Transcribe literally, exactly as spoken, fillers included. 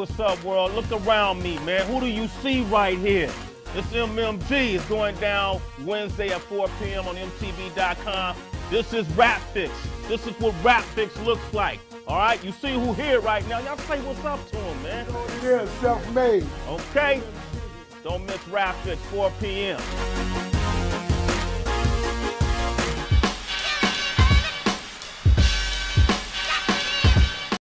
what's up, world? Look around me, man. Who do you see right here? This M M G is going down Wednesday at four p m on M T V dot com. This is Rap Fix. This is what Rap Fix looks like. All right, you see who here right now. Y'all say what's up to him, man. Yeah, self-made. Okay. Don't miss Rap Fix, four p m